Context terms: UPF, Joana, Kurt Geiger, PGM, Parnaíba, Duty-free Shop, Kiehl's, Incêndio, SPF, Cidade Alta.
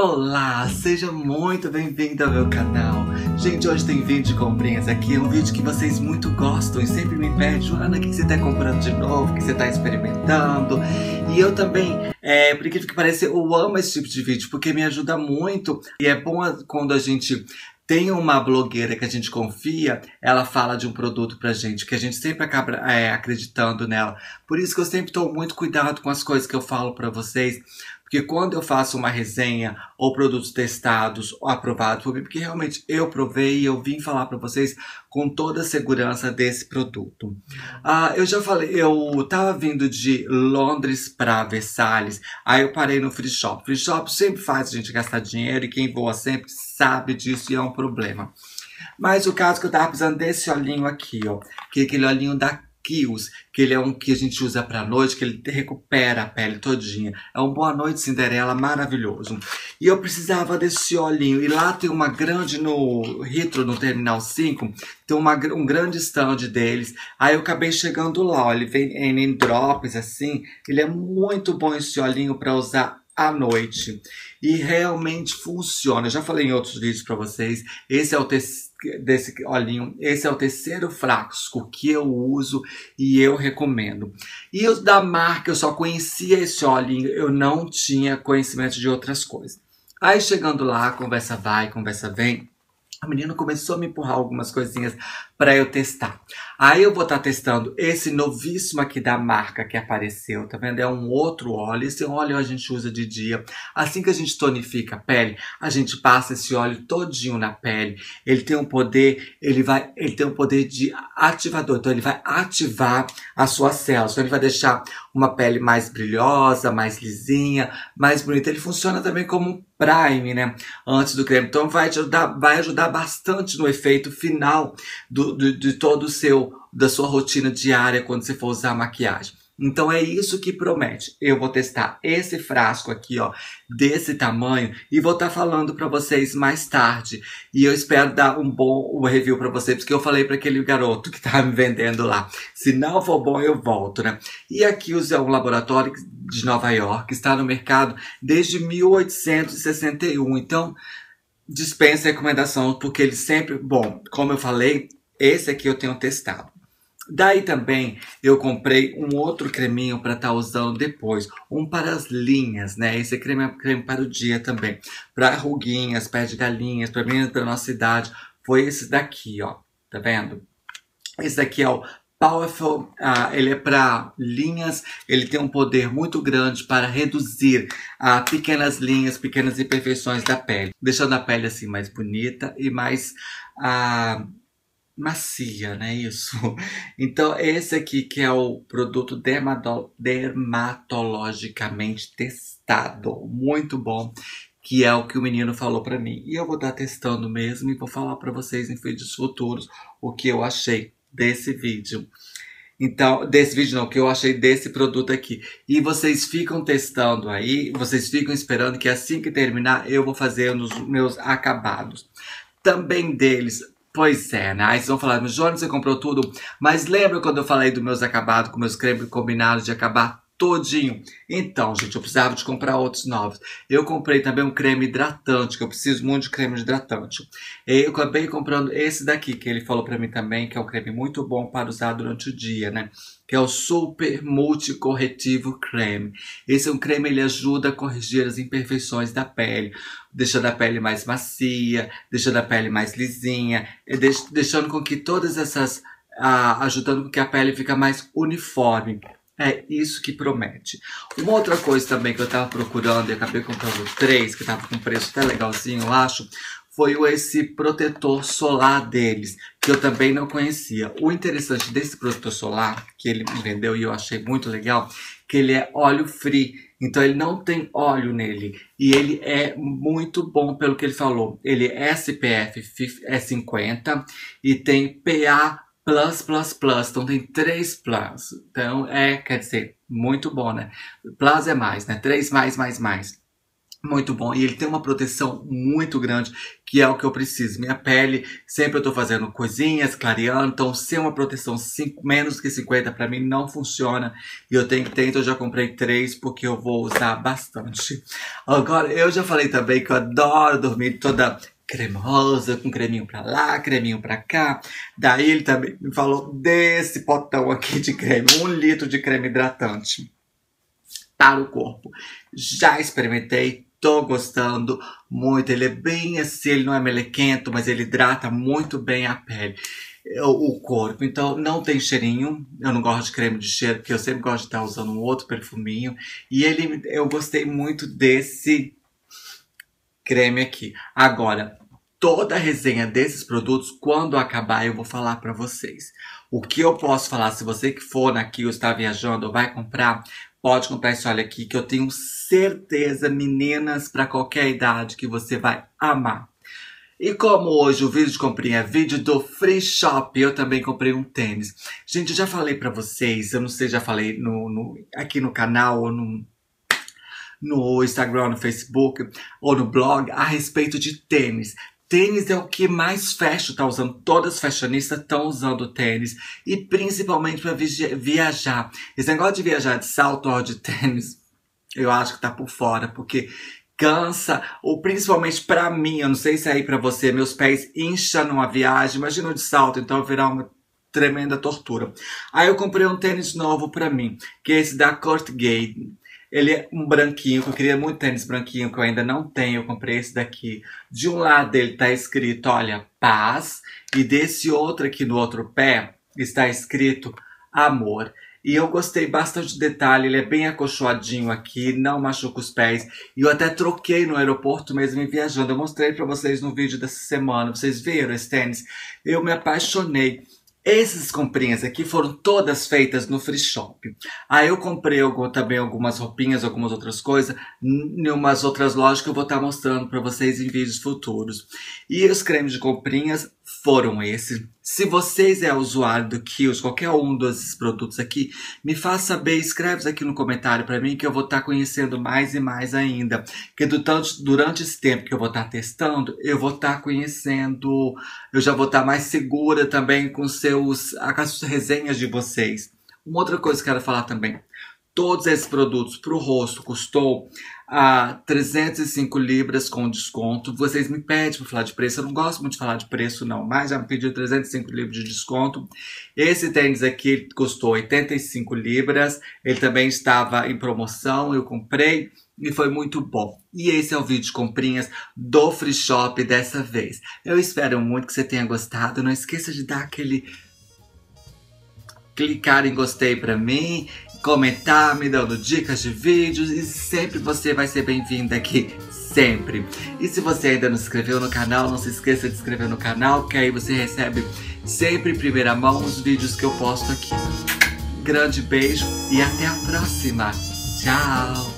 Olá, seja muito bem-vindo ao meu canal. Gente, hoje tem vídeo de comprinhas aqui, um vídeo que vocês muito gostam e sempre me pedem, Joana, o que você tá comprando de novo, o que você tá experimentando. E eu também, por incrível que pareça, eu amo esse tipo de vídeo, porque me ajuda muito. E é bom quando a gente tem uma blogueira que a gente confia, ela fala de um produto pra gente, que a gente sempre acaba acreditando nela. Por isso que eu sempre tomo muito cuidado com as coisas que eu falo pra vocês, porque quando eu faço uma resenha ou produtos testados ou aprovados por mim, porque realmente eu provei e eu vim falar para vocês com toda a segurança desse produto. Eu já falei, eu tava vindo de Londres para Versalhes, aí eu parei no Free Shop. Free Shop sempre faz a gente gastar dinheiro e quem voa sempre sabe disso e é um problema. Mas o caso que eu tava precisando desse olhinho aqui, ó, que é aquele olhinho da Kiehl's, que ele é um que a gente usa pra noite, que ele recupera a pele todinha. É um Boa Noite Cinderela maravilhoso. E eu precisava desse olhinho. E lá tem uma grande no Ritro, no Terminal 5, tem um grande stand deles. Aí eu acabei chegando lá, ó, ele vem em drops, assim. Ele é muito bom esse olhinho pra usar à noite. E realmente funciona. Eu já falei em outros vídeos pra vocês. Esse é o desse olhinho, esse é o terceiro frasco que eu uso e eu recomendo. E os da marca, eu só conhecia esse olhinho, eu não tinha conhecimento de outras coisas. Aí chegando lá, conversa vai, conversa vem, a menina começou a me empurrar algumas coisinhas para eu testar. Aí eu vou estar testando esse novíssimo aqui da marca que apareceu, tá vendo? É um outro óleo. Esse óleo a gente usa de dia. Assim que a gente tonifica a pele, a gente passa esse óleo todinho na pele. Ele tem um poder, ele tem um poder de ativador. Então ele vai ativar as suas células. Então ele vai deixar uma pele mais brilhosa, mais lisinha, mais bonita. Ele funciona também como um prime, né? Antes do creme. Então vai ajudar bastante no efeito final de todo o da sua rotina diária quando você for usar a maquiagem. Então é isso que promete. Eu vou testar esse frasco aqui, ó, desse tamanho, e vou estar falando pra vocês mais tarde. E eu espero dar um bom review pra vocês, porque eu falei pra aquele garoto que tava me vendendo lá, se não for bom eu volto, né? E aqui é um laboratório de Nova York, está no mercado desde 1861. Então dispensa recomendação, porque ele sempre, bom, como eu falei, esse aqui eu tenho testado. Daí também eu comprei um outro creminho para estar usando depois. Um para as linhas, né? Esse creme é creme para o dia também. Para ruguinhas, pé de galinhas, para meninas da nossa idade. Foi esse daqui, ó. Tá vendo? Esse daqui é o Powerful. Ele é para linhas. Ele tem um poder muito grande para reduzir pequenas linhas, pequenas imperfeições da pele. Deixando a pele assim mais bonita e mais macia, né? Isso. Então, esse aqui que é o produto dermatologicamente testado. Muito bom. Que é o que o menino falou pra mim. E eu vou estar testando mesmo e vou falar pra vocês em vídeos futuros o que eu achei desse vídeo. Então, desse vídeo não, o que eu achei desse produto aqui. E vocês ficam testando aí, vocês ficam esperando que assim que terminar eu vou fazer nos meus acabados. Também deles. Pois é, né? Aí vocês vão falar, mas Joana, você comprou tudo? Mas lembra quando eu falei dos meus acabados, com meus cremes combinados de acabar todinho? Então, gente, eu precisava de comprar outros novos. Eu comprei também um creme hidratante, que eu preciso muito de creme hidratante. Eu acabei comprando esse daqui, que ele falou pra mim também, que é um creme muito bom para usar durante o dia, né? Que é o Super Multicorretivo Creme. Esse é um creme, ele ajuda a corrigir as imperfeições da pele, deixando a pele mais macia, deixando a pele mais lisinha, deixando com que todas essas, ajudando com que a pele fica mais uniforme. É isso que promete. Uma outra coisa também que eu tava procurando e acabei comprando 3, que tava com preço até legalzinho, eu acho, foi esse protetor solar deles, que eu também não conhecia. O interessante desse protetor solar, que ele me vendeu e eu achei muito legal, que ele é óleo free, então ele não tem óleo nele. E ele é muito bom pelo que ele falou. Ele é SPF 50 e tem PA+++, então tem 3+. Então quer dizer, muito bom, né? Plus é mais, né? 3+++. Muito bom, e ele tem uma proteção muito grande, que é o que eu preciso. Minha pele, sempre eu tô fazendo coisinhas, clareando, então sem uma proteção menos que 50 pra mim não funciona. E eu tenho que ter, então eu já comprei 3 porque eu vou usar bastante. Agora, eu já falei também que eu adoro dormir toda cremosa, com creminho pra lá, creminho pra cá. Daí ele também me falou desse potão aqui de creme, 1 litro de creme hidratante para o corpo. Já experimentei, tô gostando muito. Ele é bem assim, ele não é melequento, mas ele hidrata muito bem a pele, o corpo. Então não tem cheirinho, eu não gosto de creme de cheiro, porque eu sempre gosto de estar usando um outro perfuminho. E ele, eu gostei muito desse creme aqui. Agora, toda a resenha desses produtos, quando acabar, eu vou falar pra vocês. O que eu posso falar, se você que for na Kiehl's, está viajando ou vai comprar, pode comprar esse óleo aqui, que eu tenho certeza, meninas, para qualquer idade, que você vai amar. E como hoje o vídeo de comprinha é vídeo do Free Shop, eu também comprei um tênis. Gente, eu já falei para vocês, eu não sei, já falei aqui no canal ou no Instagram, no Facebook ou no blog, a respeito de tênis. Tênis é o que mais fashion tá usando, todas as fashionistas estão usando tênis, e principalmente para viajar. Esse negócio de viajar de salto ou de tênis, eu acho que tá por fora, porque cansa, ou principalmente para mim, eu não sei se é aí para você, meus pés incham numa viagem, imagina de salto, então virar uma tremenda tortura. Aí eu comprei um tênis novo para mim, que é esse da Kurt Geiger. Ele é um branquinho, que eu queria muito tênis branquinho, que eu ainda não tenho. Eu comprei esse daqui. De um lado dele tá escrito, olha, paz. E desse outro aqui, no outro pé, está escrito amor. E eu gostei bastante do detalhe, ele é bem acolchoadinho aqui, não machuca os pés. E eu até troquei no aeroporto mesmo, viajando. Eu mostrei pra vocês no vídeo dessa semana, vocês viram esse tênis? Eu me apaixonei. Essas comprinhas aqui foram todas feitas no Free Shop. Aí eu comprei também algumas roupinhas, algumas outras coisas, em umas outras lojas que eu vou estar mostrando para vocês em vídeos futuros. E os cremes de comprinhas foram esses. Se vocês é usuário do Kiehl's, qualquer um desses produtos aqui, me faz saber, escreve aqui no comentário para mim, que eu vou estar conhecendo mais e mais ainda. Porque durante esse tempo que eu vou estar testando, eu vou estar conhecendo, eu já vou estar mais segura também com as resenhas de vocês. Uma outra coisa que eu quero falar também. Todos esses produtos para o rosto custou £305 com desconto. Vocês me pedem para falar de preço, eu não gosto muito de falar de preço não, mas já me pediu £305 de desconto. Esse tênis aqui custou £85, ele também estava em promoção, eu comprei e foi muito bom. E esse é o vídeo de comprinhas do Free Shop dessa vez. Eu espero muito que você tenha gostado, não esqueça de dar aquele clicar em gostei para mim, comentar, me dando dicas de vídeos, e sempre você vai ser bem-vindo aqui, sempre. E se você ainda não se inscreveu no canal, não se esqueça de se inscrever no canal, que aí você recebe sempre em primeira mão os vídeos que eu posto aqui. Grande beijo e até a próxima. Tchau!